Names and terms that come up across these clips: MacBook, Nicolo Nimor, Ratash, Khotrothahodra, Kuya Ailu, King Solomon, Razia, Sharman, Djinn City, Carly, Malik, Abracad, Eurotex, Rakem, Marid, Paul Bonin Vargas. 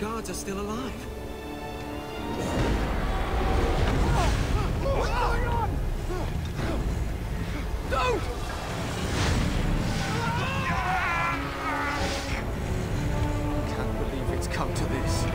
guards are still alive. What's going on? Don't! I can't believe it's come to this.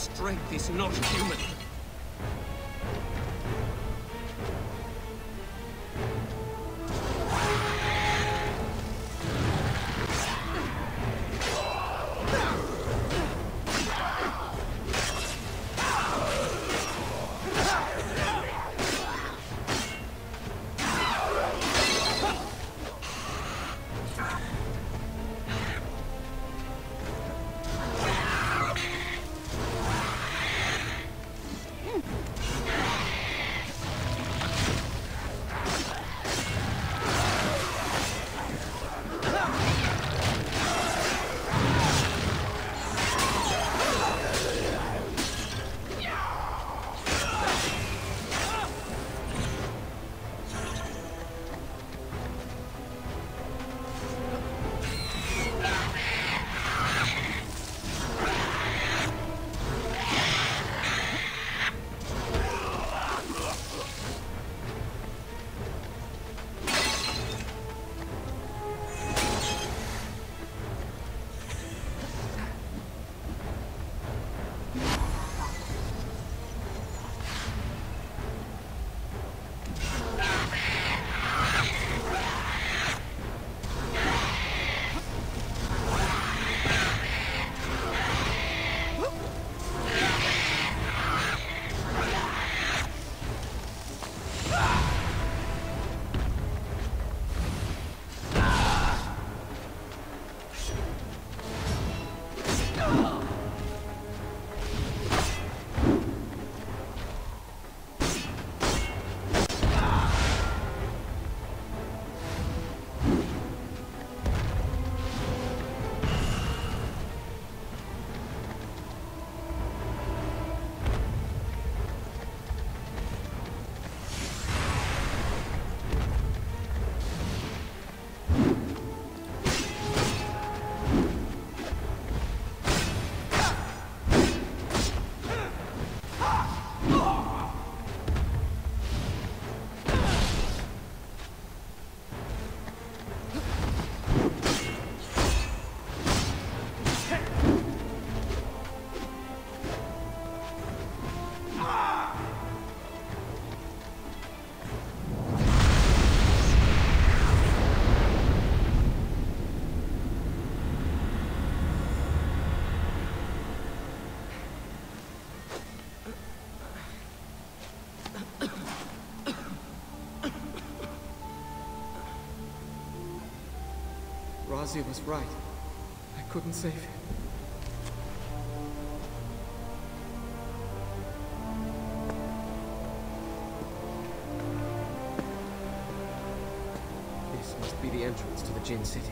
Strength is not human. Razia was right. I couldn't save him. This must be the entrance to the Djinn City.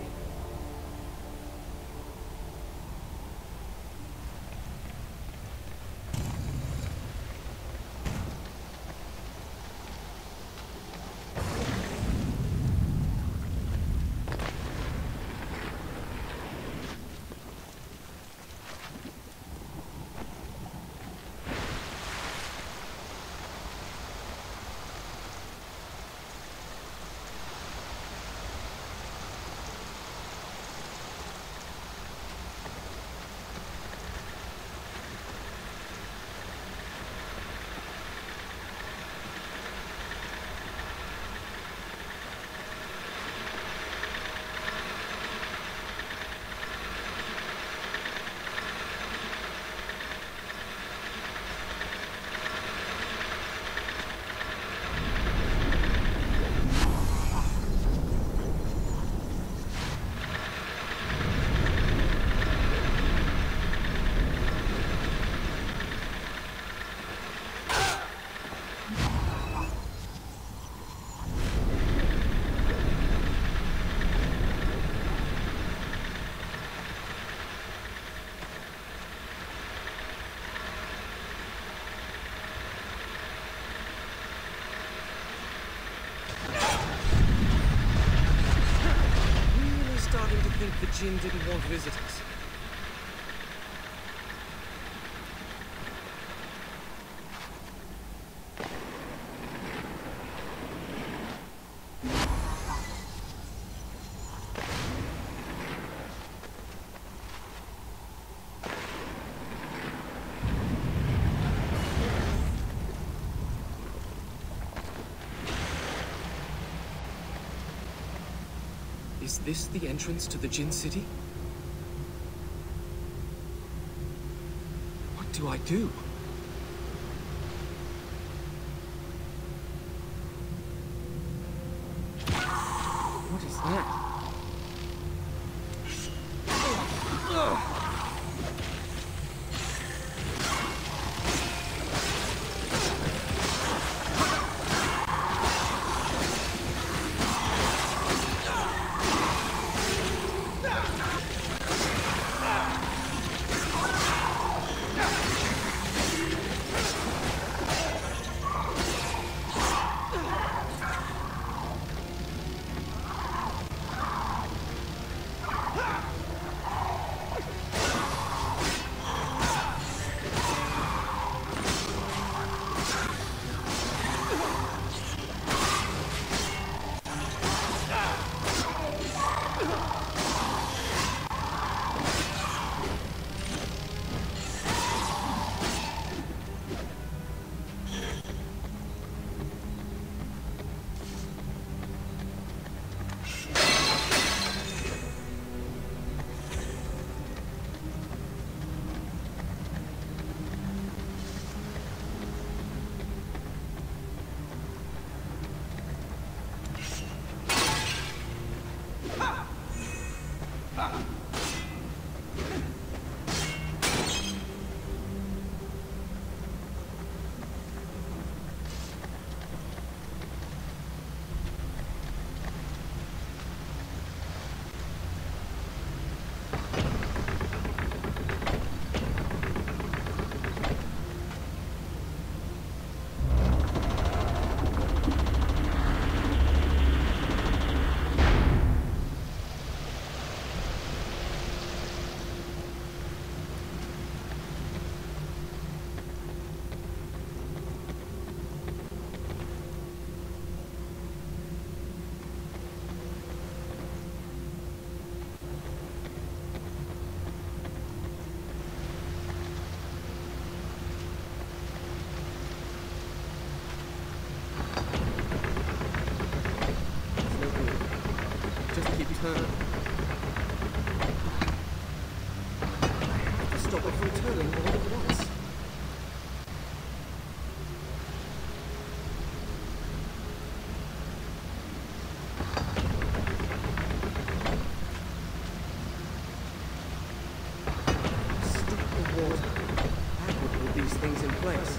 The Djinn didn't want visitors. Is this the entrance to the Djinn City? What do I do? What is that? cold, I could put these things in place.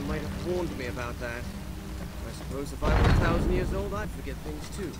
Razia might have warned me about that. I suppose if I were 1,000 years old, I'd forget things too.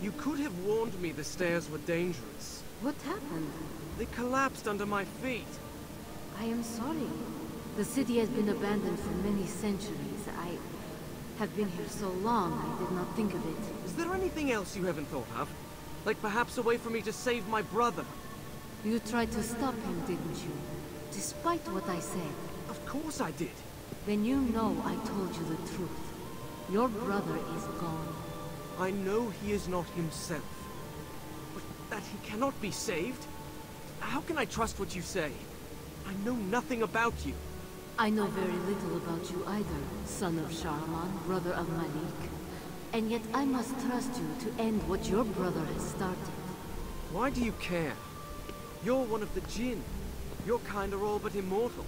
You could have warned me the stairs were dangerous. What happened? They collapsed under my feet. I am sorry. The city has been abandoned for many centuries. I have been here so long, I did not think of it. Is there anything else you haven't thought of? Like perhaps a way for me to save my brother? You tried to stop him, didn't you? Despite what I said. Of course I did. Then you know I told you the truth. Your brother is gone. I know he is not himself, but that he cannot be saved? How can I trust what you say? I know nothing about you. I know very little about you either, son of Sharman, brother of Malik. And yet I must trust you to end what your brother has started. Why do you care? You're one of the Djinn. Your kind are all but immortal.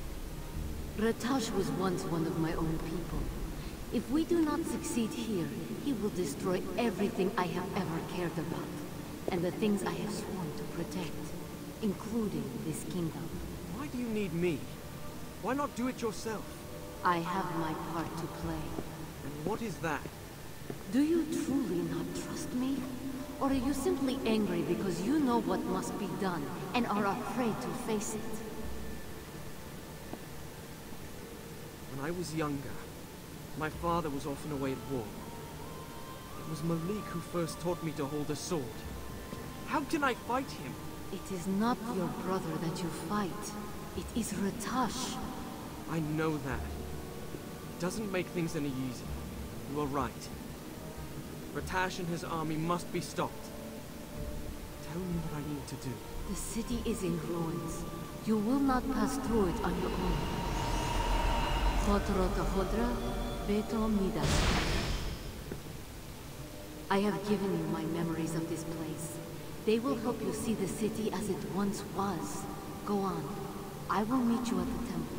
Ratash was once one of my own people. If we do not succeed here, he will destroy everything I have ever cared about, and the things I have sworn to protect, including this kingdom. Why do you need me? Why not do it yourself? I have my part to play. And what is that? Do you truly not trust me? Or are you simply angry because you know what must be done and are afraid to face it? When I was younger, my father was often away at war. It was Malik who first taught me to hold a sword. How can I fight him? It is not your brother that you fight. It is Ratash. I know that. It doesn't make things any easier. You are right. Ratash and his army must be stopped. Tell me what I need to do. The city is in ruins. You will not pass through it on your own. Khotrothahodra, Beto Midas. I have given you my memories of this place. They will help you see the city as it once was. Go on. I will meet you at the temple.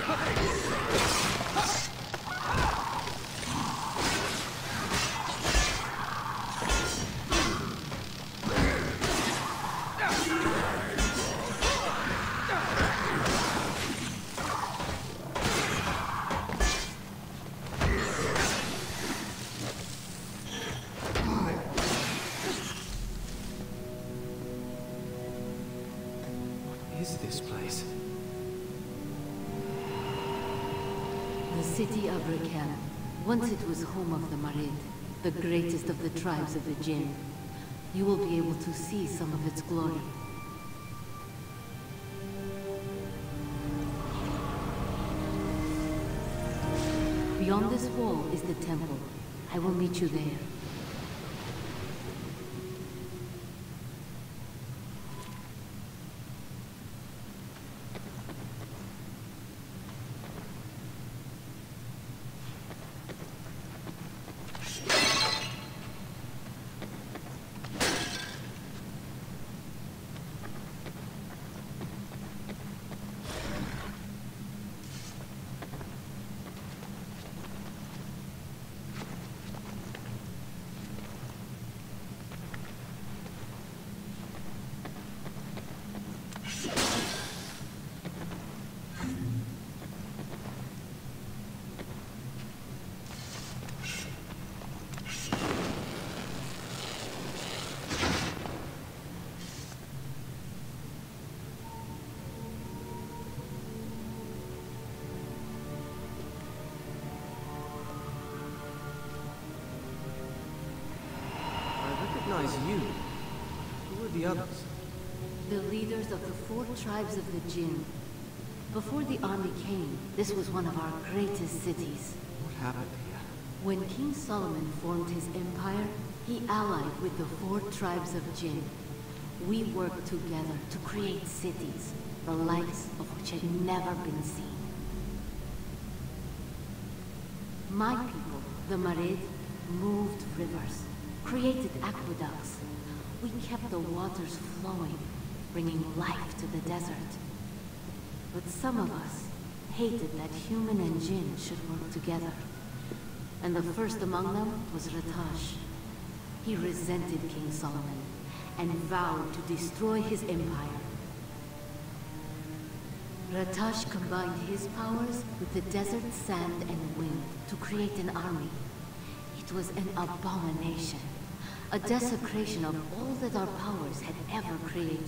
Abracad. Once it was home of the Marid, the greatest of the tribes of the Djinn. You will be able to see some of its glory. Beyond this wall is the temple. I will meet you there. You. Who are the others? The leaders of the 4 tribes of the Djinn. Before the army came, this was one of our greatest cities. What happened here? When King Solomon formed his empire, he allied with the 4 tribes of Djinn. We worked together to create cities, the likes of which had never been seen. My people, the Marid, moved rivers. Created aqueducts. We kept the waters flowing, bringing life to the desert. But some of us hated that human and Djinn should work together. And the first among them was Ratash. He resented King Solomon and vowed to destroy his empire. Ratash combined his powers with the desert sand and wind to create an army. It was an abomination. A desecration of all that our powers had ever created.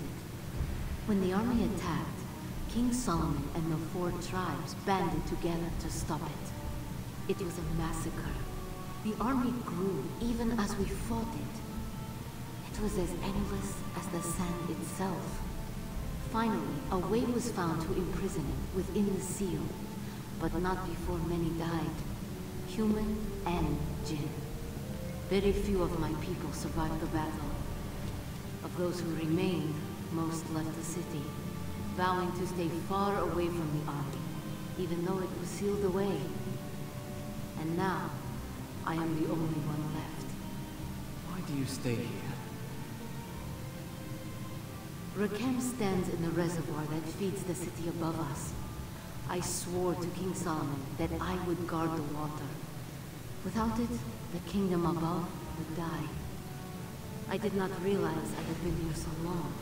When the army attacked, King Solomon and the 4 tribes banded together to stop it. It was a massacre. The army grew even as we fought it. It was as endless as the sand itself. Finally, a way was found to imprison it within the seal, but not before many died. Human and Djinn. Very few of my people survived the battle. Of those who remained, most left the city, vowing to stay far away from the army, even though it was sealed away. And now, I am the only one left. Why do you stay here? Rakem stands in the reservoir that feeds the city above us. I swore to King Solomon that I would guard the water. Without it, the kingdom above would die. I did not realize I had been here so long.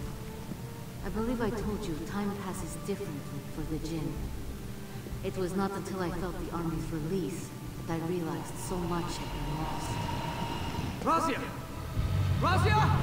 I believe I told you time passes differently for the Djinn. It was not until I felt the army's release that I realized so much had been lost. Razia! Razia!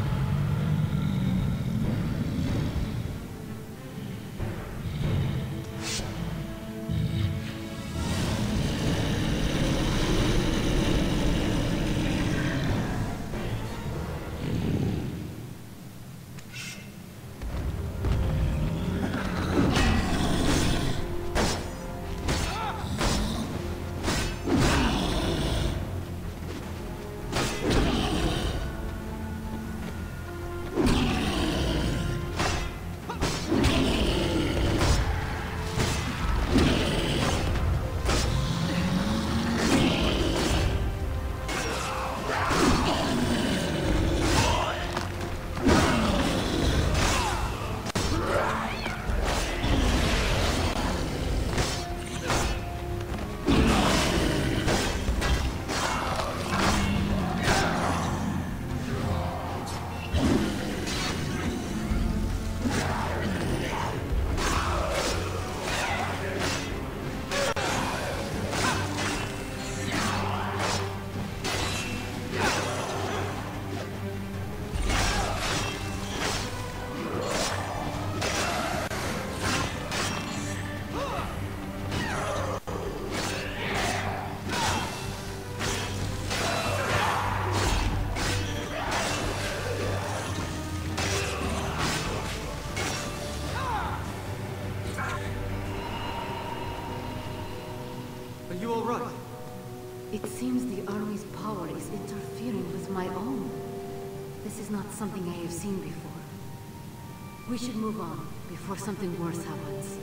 you all right? It seems the army's power is interfering with my own. This is not something I have seen before. We should move on before something worse happens.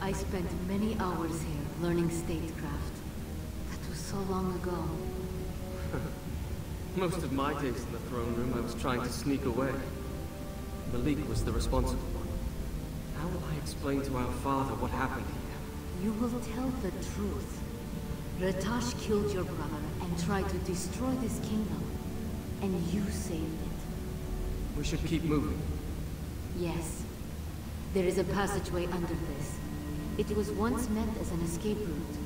I spent many hours here learning statecraft. That was so long ago. Most of my days in the throne room I was trying to sneak away. Malik was the responsible one. How will I explain to our father what happened here? You will tell the truth. Ratash killed your brother and tried to destroy this kingdom. And you saved it. We should keep moving. Yes. There is a passageway under this. It was once meant as an escape route.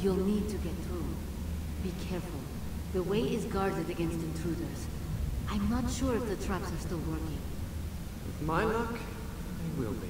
You'll need to get through. Be careful. The way is guarded against intruders. I'm not sure if the traps are still working. With my luck, they will be.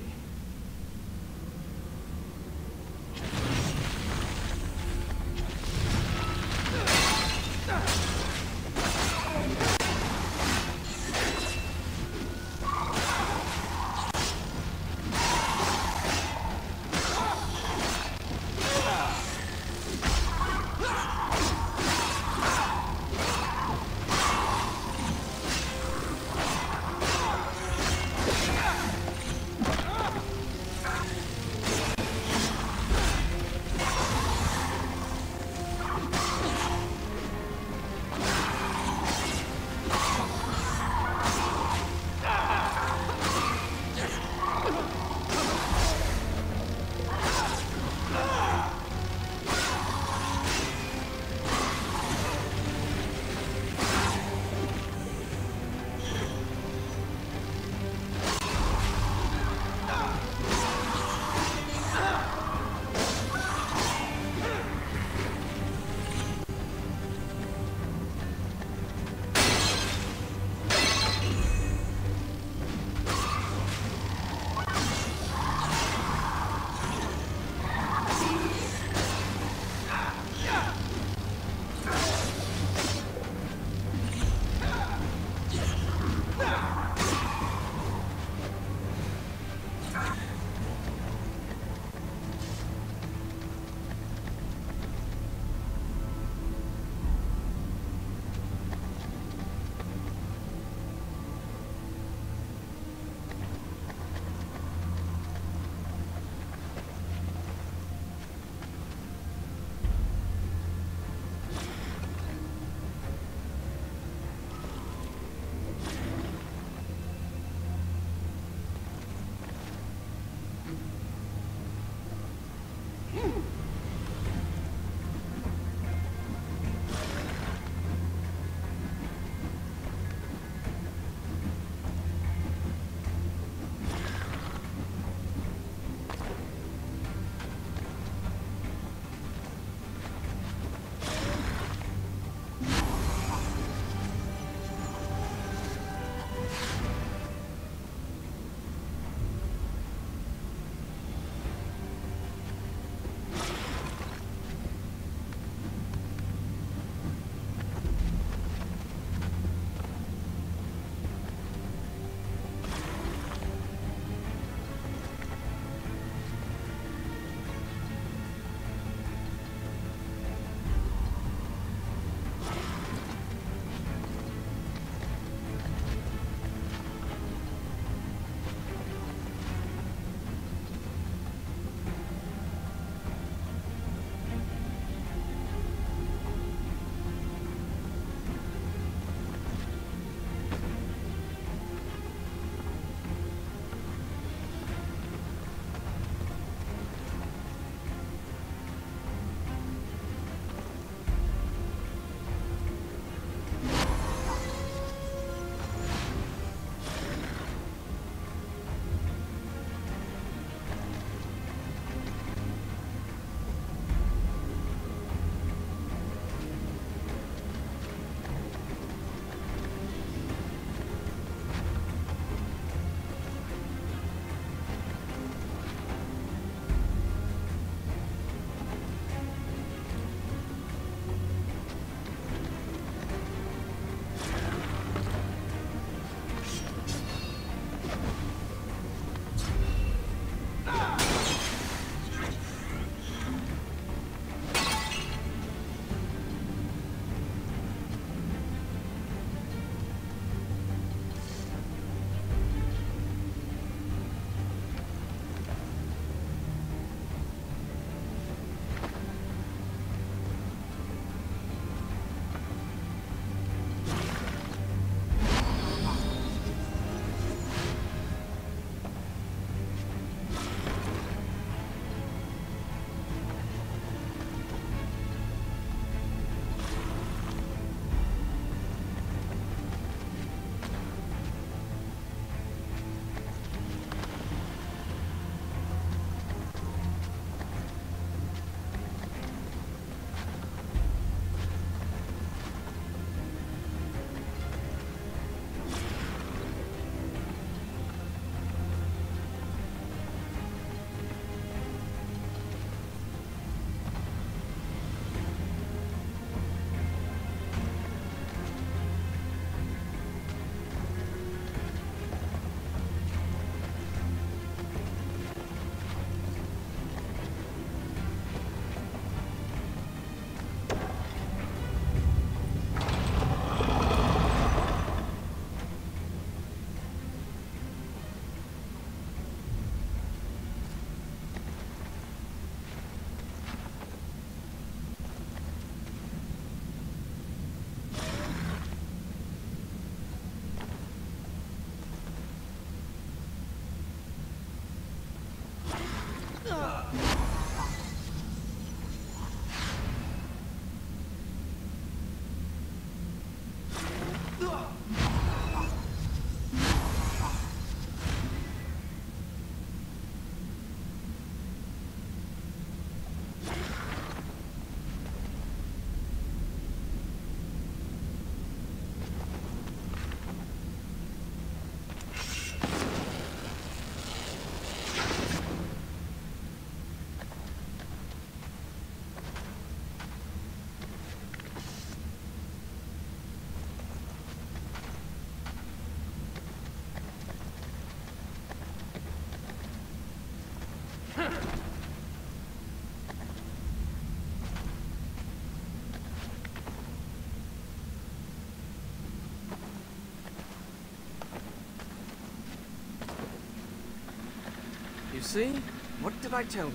You see? What did I tell you?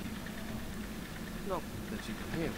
Not that you can hear me.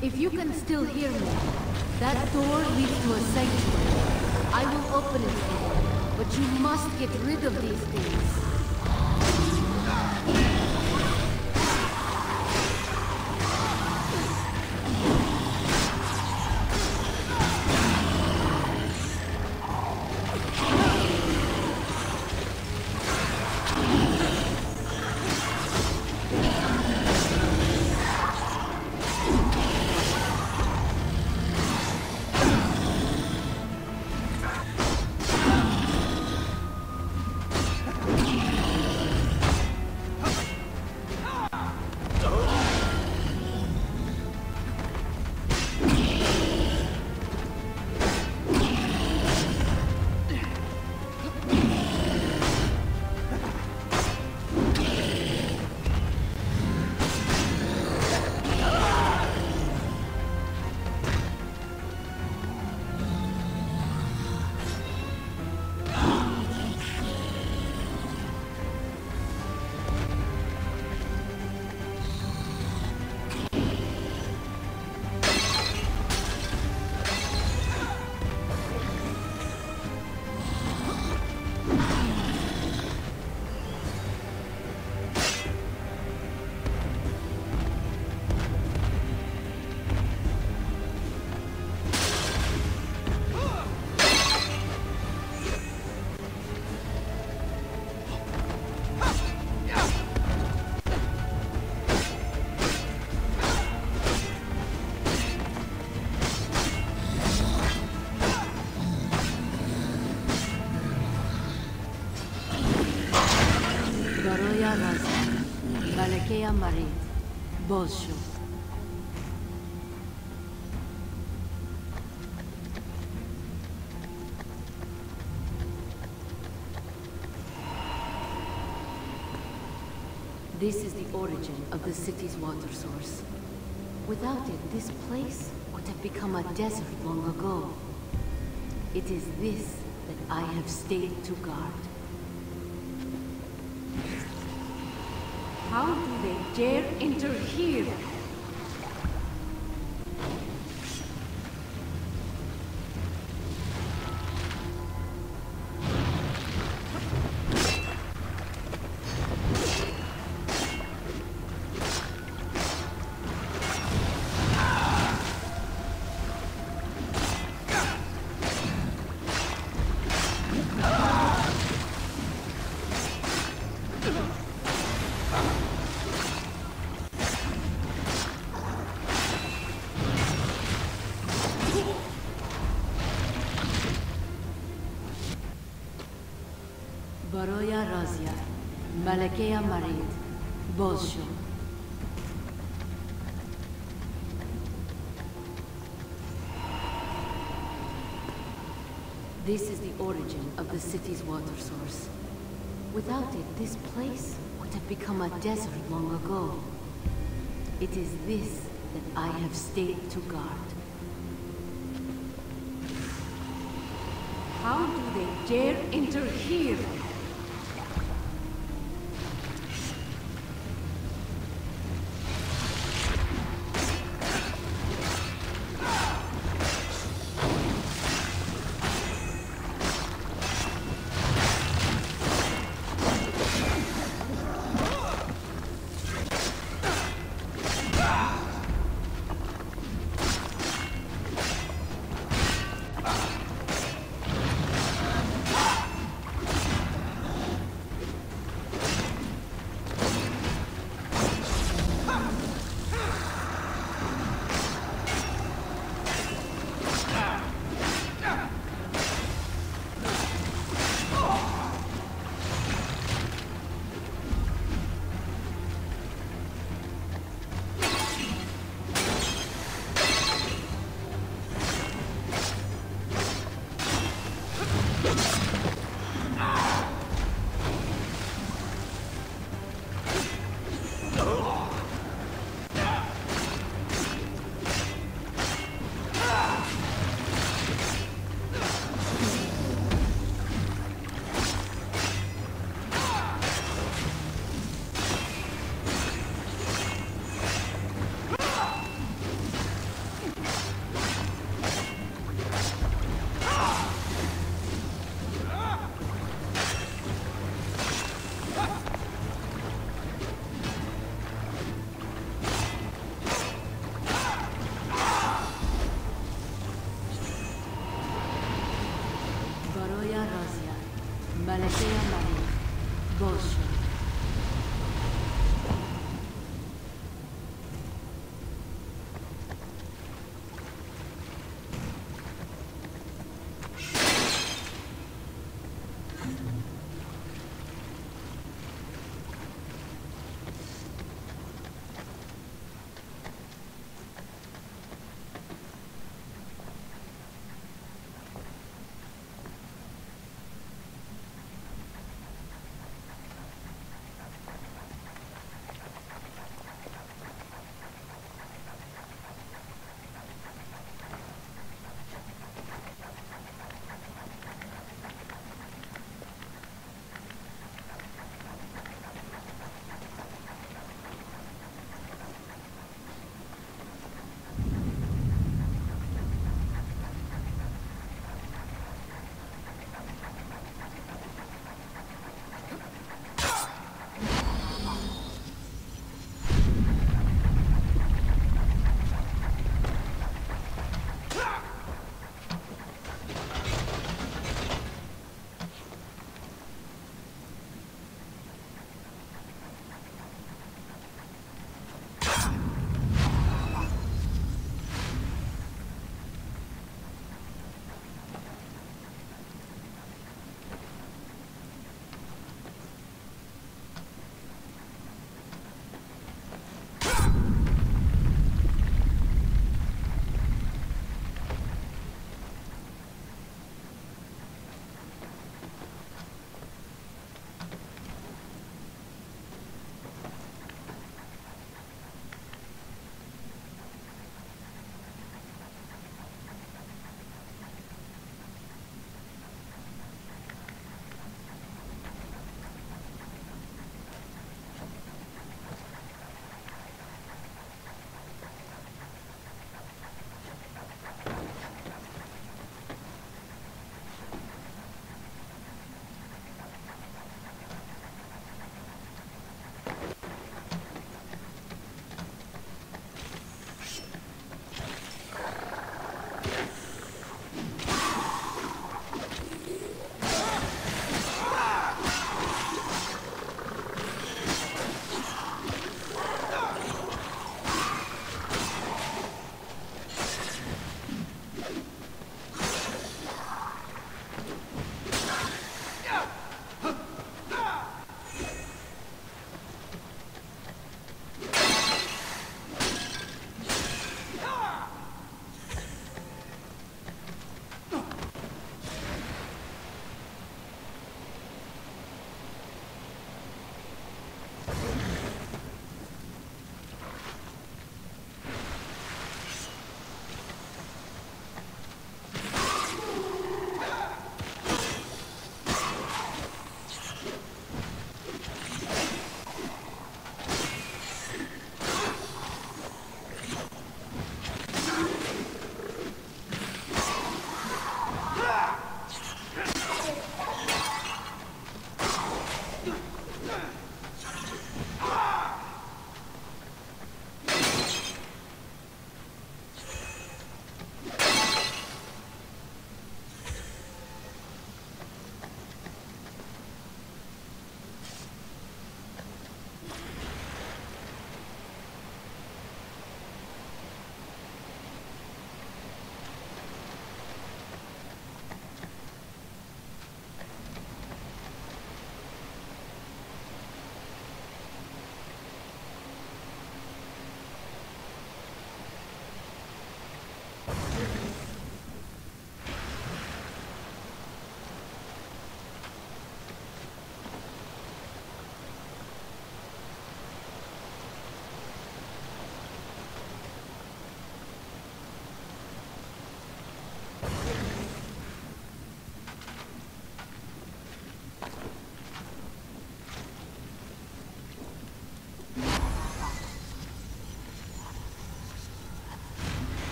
If you can still hear me, that door leads to a sanctuary. I will open it for you, but you must get rid of these things. Marid, Bolshu. This is the origin of the city's water source. Without it, this place would have become a desert long ago. It is this that I have stayed to guard. How do they dare enter here? Razia, Malakea Marid, Bolsho. This is the origin of the city's water source. Without it, this place would have become a desert long ago. It is this that I have stayed to guard. How do they dare enter here?